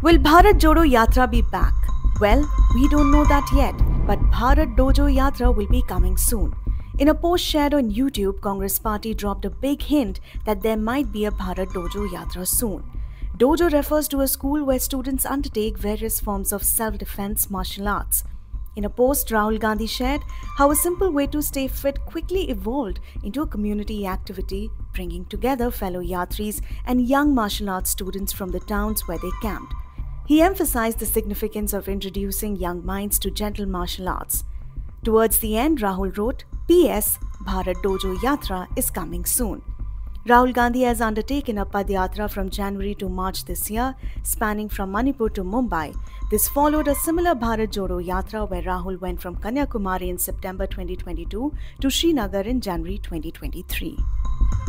Will Bharat Jodo Yatra be back? Well, we don't know that yet, but Bharat Jodo Yatra will be coming soon. In a post shared on YouTube, Congress party dropped a big hint that there might be a Bharat Jodo Yatra soon. Dojo refers to a school where students undertake various forms of self-defense martial arts. In a post, Rahul Gandhi shared how a simple way to stay fit quickly evolved into a community activity, bringing together fellow Yatris and young martial arts students from the towns where they camped. He emphasized the significance of introducing young minds to gentle martial arts. Towards the end, Rahul wrote, "P.S. Bharat Jodo Yatra is coming soon." Rahul Gandhi has undertaken a Padyatra from January to March this year, spanning from Manipur to Mumbai. This followed a similar Bharat Jodo Yatra where Rahul went from Kanyakumari in September 2022 to Srinagar in January 2023.